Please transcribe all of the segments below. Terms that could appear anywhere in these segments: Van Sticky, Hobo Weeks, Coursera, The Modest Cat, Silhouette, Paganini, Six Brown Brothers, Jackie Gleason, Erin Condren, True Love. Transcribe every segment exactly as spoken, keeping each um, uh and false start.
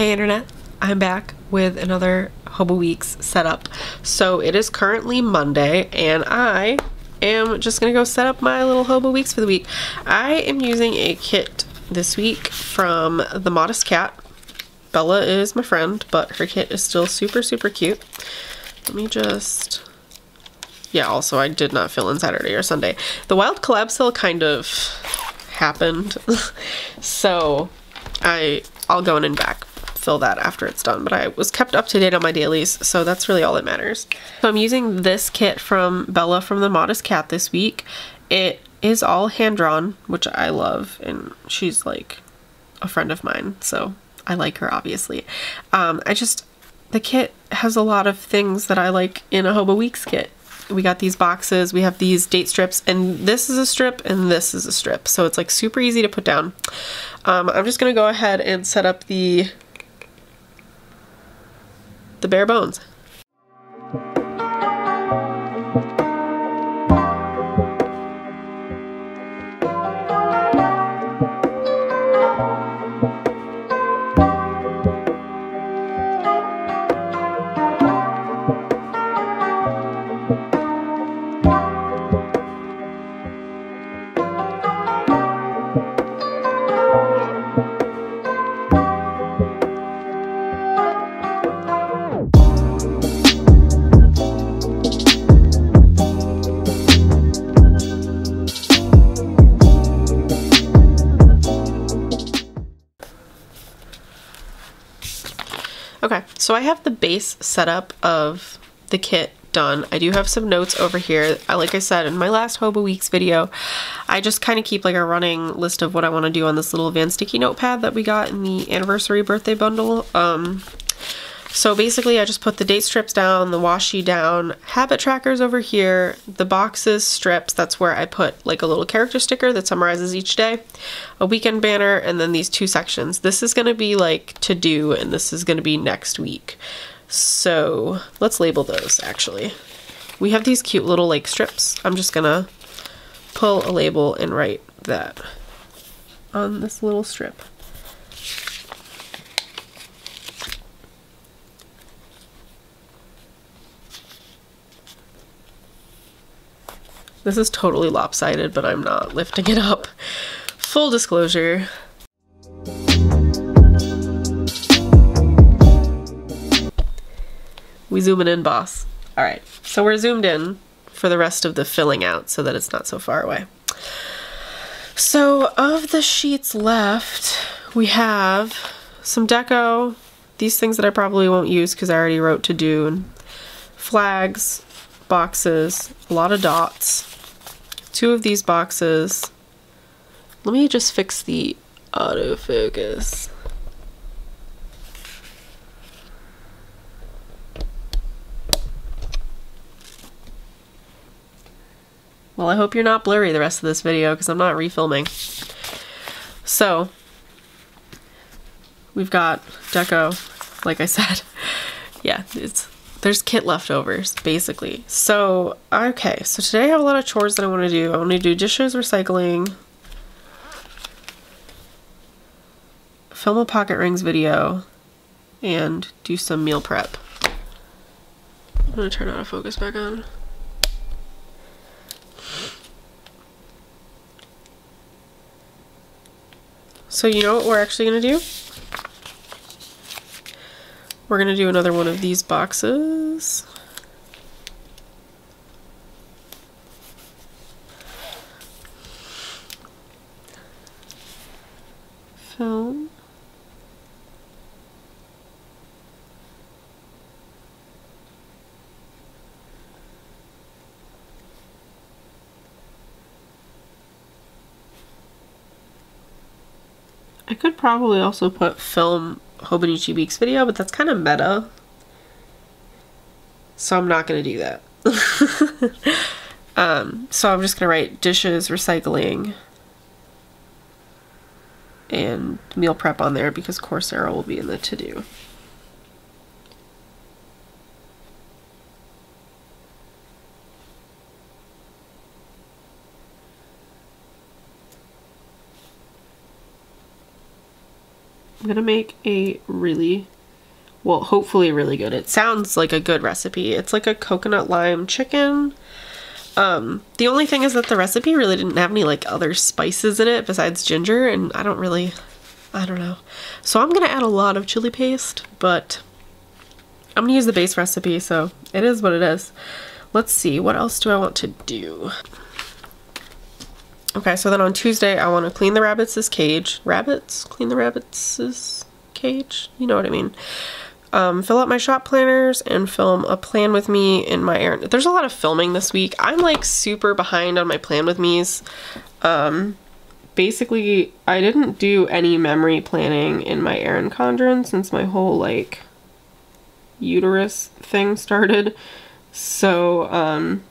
Hey internet, I'm back with another Hobo Weeks setup. So it is currently Monday and I am just gonna go set up my little Hobo Weeks for the week. I am using a kit this week from The Modest Cat. Bella is my friend, but her kit is still super, super cute. Let me just, yeah, also I did not fill in Saturday or Sunday. The wild collab sale kind of happened. so I, I'll go in and back. Fill that after it's done, but I was kept up to date on my dailies, so that's really all that matters. So I'm using this kit from Bella from The Modest Cat this week. It is all hand-drawn, which I love, and she's like a friend of mine, so I like her, obviously. Um, I just, the kit has a lot of things that I like in a Hobo Weeks kit. We got these boxes, we have these date strips, and this is a strip, and this is a strip, so it's like super easy to put down. Um, I'm just gonna go ahead and set up the the bare bones. Okay, so I have the base setup of the kit done. I do have some notes over here. I, like I said in my last Hobo Weeks video, I just kind of keep like a running list of what I want to do on this little Van Sticky notepad that we got in the anniversary birthday bundle. Um, so basically I just put the date strips down, the washi down, habit trackers over here, the boxes, strips, that's where I put like a little character sticker that summarizes each day, a weekend banner, and then these two sections. This is going to be like to do, and this is going to be next week. So let's label those actually. We have these cute little like strips. I'm just going to pull a label and write that on this little strip. This is totally lopsided, but I'm not lifting it up. Full disclosure. We zooming in, boss. All right, so we're zoomed in for the rest of the filling out so that it's not so far away. So of the sheets left, we have some deco, these things that I probably won't use because I already wrote to do, and flags, boxes, a lot of dots, two of these boxes. Let me just fix the autofocus. Well, I hope you're not blurry the rest of this video because I'm not refilming. So we've got deco, like I said. Yeah, it's there's kit leftovers, basically. So, okay, so today I have a lot of chores that I want to do. I want to do dishes, recycling, film a pocket rings video, and do some meal prep. I'm gonna turn out of focus back on. So you know what we're actually gonna do? We're gonna do another one of these boxes. Film. I could probably also put film Hobonichi Weeks video, but that's kind of meta, so I'm not gonna do that. um, so I'm just gonna write dishes, recycling, and meal prep on there because Coursera will be in the to-do. going to make a really, well, hopefully really good. It sounds like a good recipe. It's like a coconut lime chicken. Um, the only thing is that the recipe really didn't have any like other spices in it besides ginger, and I don't really, I don't know. So I'm going to add a lot of chili paste, but I'm going to use the base recipe, so it is what it is. Let's see, what else do I want to do? Okay, so then on Tuesday, I want to clean the rabbits' cage. Rabbits? Clean the rabbits' cage? You know what I mean. Um, fill out my shop planners and film a plan with me in my Erin. There's a lot of filming this week. I'm like super behind on my plan with me's. Um, basically, I didn't do any memory planning in my Erin Condren since my whole like uterus thing started. So, um,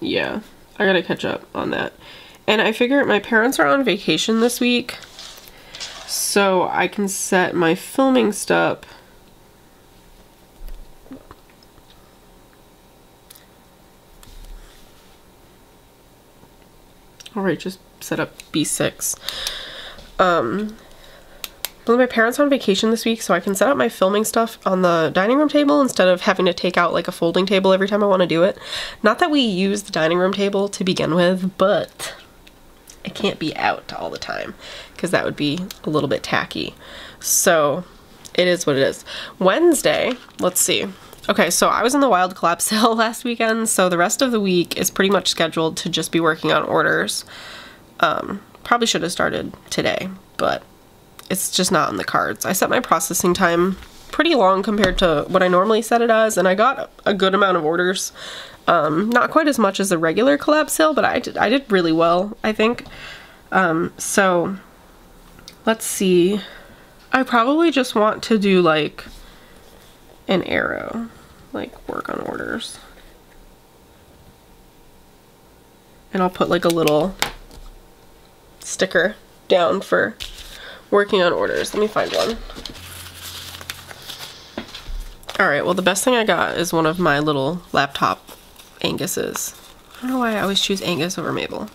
yeah. I gotta catch up on that. And I figure my parents are on vacation this week, so I can set my filming stuff alright just set up B six. Um, my parents are on vacation this week, so I can set up my filming stuff on the dining room table instead of having to take out like a folding table every time I want to do it. Not that we use the dining room table to begin with, but it can't be out all the time because that would be a little bit tacky. So it is what it is. Wednesday, let's see. Okay, so I was in the wild collab sale last weekend, so the rest of the week is pretty much scheduled to just be working on orders. Um, probably should have started today, but it's just not in the cards. I set my processing time pretty long compared to what I normally set it as, and I got a good amount of orders. Um, not quite as much as the regular collab sale, but I did, I did really well, I think. Um, so, let's see. I probably just want to do, like, an arrow. Like, work on orders. And I'll put, like, a little sticker down for working on orders. Let me find one. Alright, well the best thing I got is one of my little laptop Angus's. I don't know why I always choose Angus over Mabel.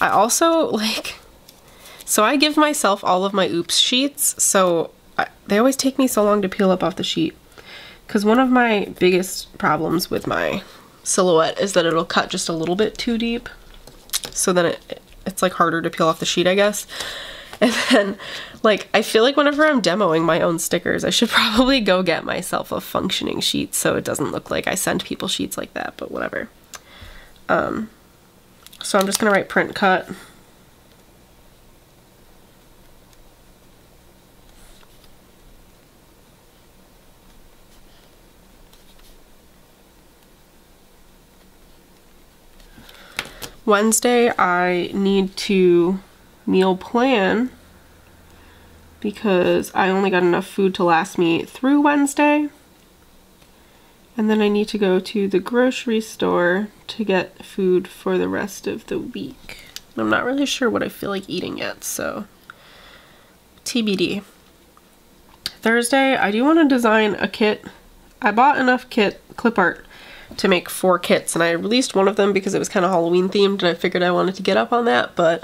I also, like, so I give myself all of my oops sheets, so I, they always take me so long to peel up off the sheet. Because one of my biggest problems with my Silhouette is that it'll cut just a little bit too deep. So then it, it's like harder to peel off the sheet, I guess. And then, like, I feel like whenever I'm demoing my own stickers, I should probably go get myself a functioning sheet so it doesn't look like I send people sheets like that, but whatever. Um, so I'm just going to write print cut. Wednesday, I need to meal plan because I only got enough food to last me through Wednesday, and then I need to go to the grocery store to get food for the rest of the week. I'm not really sure what I feel like eating yet, so T B D. Thursday, I do want to design a kit. I bought enough kit clip art to make four kits, and I released one of them because it was kind of Halloween themed and I figured I wanted to get up on that, but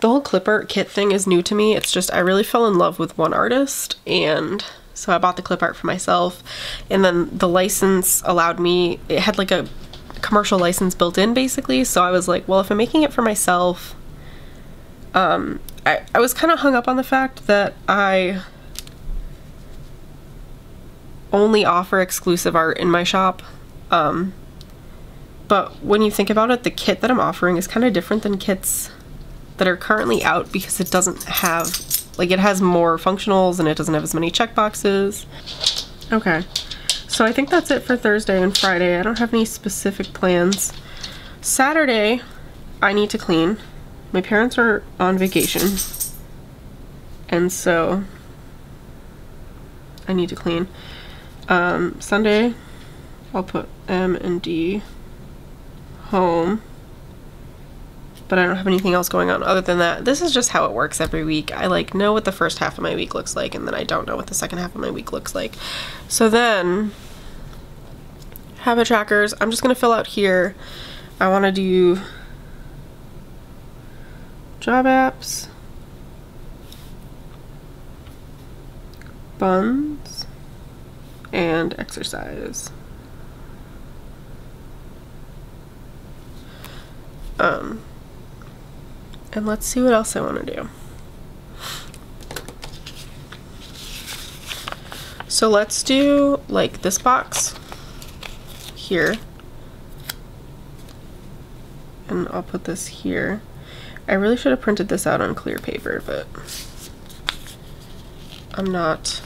the whole clip art kit thing is new to me. It's just I really fell in love with one artist, and so I bought the clip art for myself, and then the license allowed me, it had like a commercial license built in basically, so I was like, well, if I'm making it for myself, um, I, I was kind of hung up on the fact that I only offer exclusive art in my shop. Um, but when you think about it, the kit that I'm offering is kind of different than kits that are currently out because it doesn't have, like, it has more functionals and it doesn't have as many checkboxes. Okay, so I think that's it for Thursday and Friday. I don't have any specific plans. Saturday, I need to clean. My parents are on vacation, and so I need to clean. Um, Sunday, I'll put M and D home. But I don't have anything else going on other than that. This is just how it works every week. I like know what the first half of my week looks like, and then I don't know what the second half of my week looks like. So then, habit trackers. I'm just gonna fill out here. I wanna do job apps. buns, and exercise. Um, and let's see what else I want to do. So let's do like this box here, and I'll put this here. I really should have printed this out on clear paper, but I'm not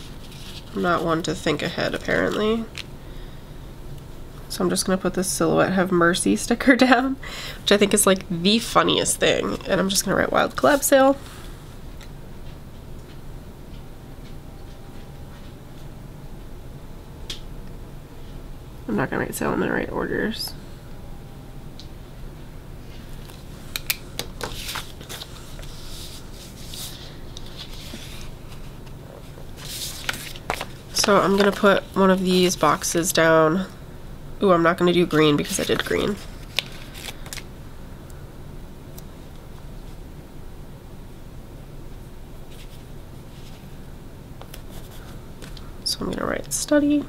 I'm not one to think ahead apparently. So I'm just gonna put this Silhouette Have Mercy sticker down, which I think is like the funniest thing, and I'm just gonna write Wild Collab Sale. I'm not gonna write sale, I'm gonna write orders. So I'm gonna put one of these boxes down. Ooh, I'm not gonna do green because I did green. So I'm gonna write study.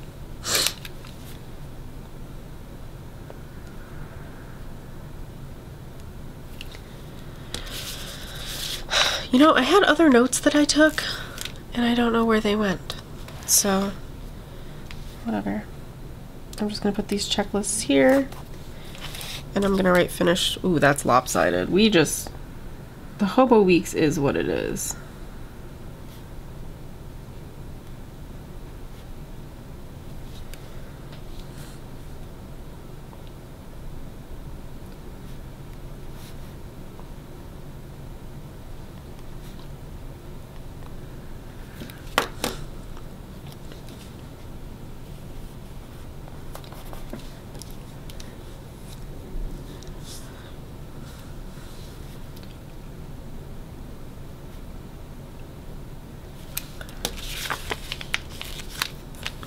You know, I had other notes that I took and I don't know where they went. So, whatever. I'm just gonna put these checklists here, and I'm gonna write finish. Ooh, that's lopsided. We just, the Hobo Weeks is what it is.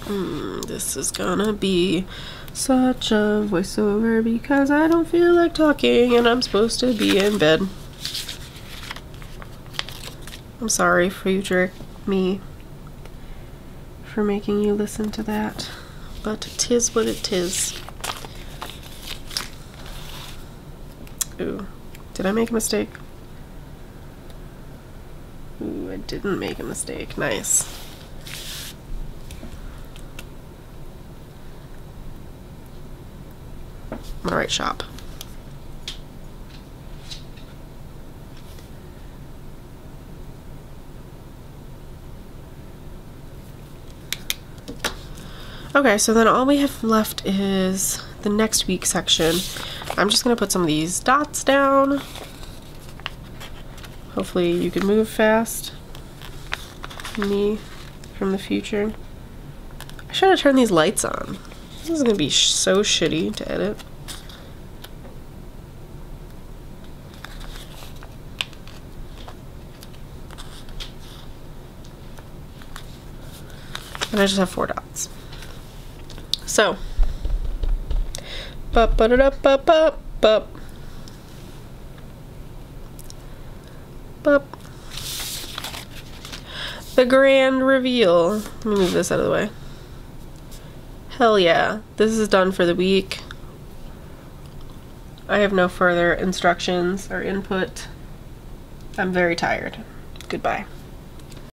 Mm, this is gonna be such a voiceover because I don't feel like talking and I'm supposed to be in bed. I'm sorry, future me, for making you listen to that, but 'tis what it is. Ooh, did I make a mistake? Ooh, I didn't make a mistake. Nice. I'm gonna write shop. Okay, so then all we have left is the next week section. I'm just gonna put some of these dots down. Hopefully you can move fast. Me from the future. I should have turned these lights on. This is gonna be sh- so shitty to edit. And I just have four dots. So, bup, bup, bup, bup, bup, bup, bup. The grand reveal. Let me move this out of the way. Hell yeah, this is done for the week. I have no further instructions or input. I'm very tired. Goodbye.